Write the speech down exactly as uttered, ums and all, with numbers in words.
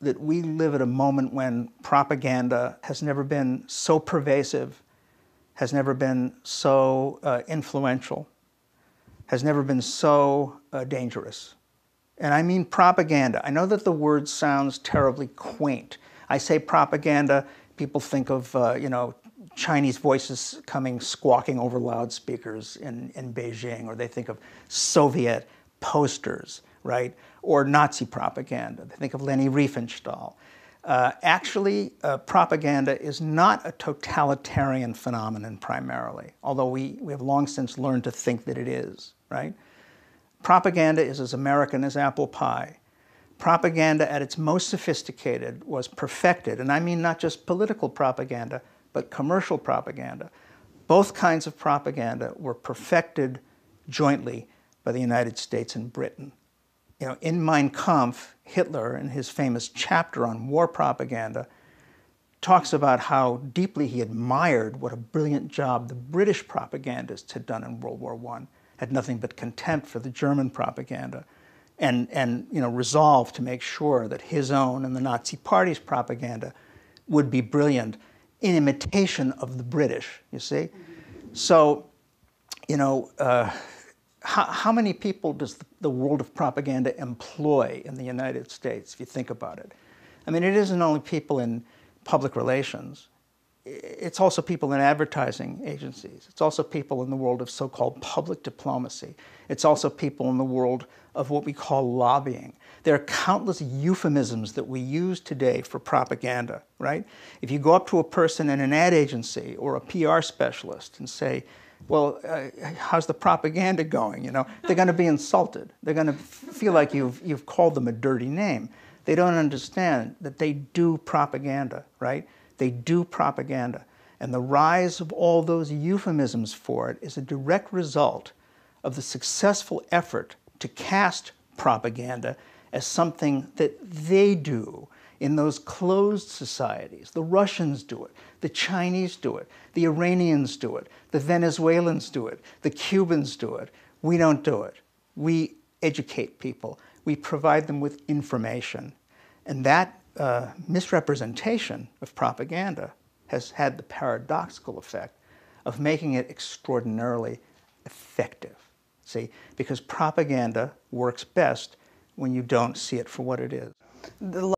that we live at a moment when propaganda has never been so pervasive, has never been so uh, influential, has never been so uh, dangerous. And I mean propaganda. I know that the word sounds terribly quaint. I say propaganda, people think of, uh, you know, Chinese voices coming squawking over loudspeakers in, in Beijing, or they think of Soviet posters, right? Or Nazi propaganda. They think of Leni Riefenstahl. Uh, actually, uh, propaganda is not a totalitarian phenomenon primarily, although we, we have long since learned to think that it is, right? Propaganda is as American as apple pie. Propaganda at its most sophisticated was perfected, and I mean not just political propaganda, but commercial propaganda. Both kinds of propaganda were perfected jointly by the United States and Britain. You know, in Mein Kampf, Hitler, in his famous chapter on war propaganda, talks about how deeply he admired what a brilliant job the British propagandists had done in World War One, had nothing but contempt for the German propaganda, and, and you know, resolved to make sure that his own and the Nazi Party's propaganda would be brilliant in imitation of the British, you see? So, you know, uh, How, how many people does the world of propaganda employ in the United States, if you think about it? I mean, it isn't only people in public relations. It's also people in advertising agencies. It's also people in the world of so-called public diplomacy. It's also people in the world of what we call lobbying. There are countless euphemisms that we use today for propaganda, right? If you go up to a person in an ad agency or a P R specialist and say, well, uh, how's the propaganda going, you know? They're going to be insulted. They're going to feel like you've, you've called them a dirty name. They don't understand that they do propaganda, right? They do propaganda. And the rise of all those euphemisms for it is a direct result of the successful effort to cast propaganda as something that they do in those closed societies. The Russians do it. The Chinese do it. The Iranians do it. The Venezuelans do it. The Cubans do it. We don't do it. We educate people. We provide them with information. And that uh, misrepresentation of propaganda has had the paradoxical effect of making it extraordinarily effective. See, because propaganda works best when you don't see it for what it is. The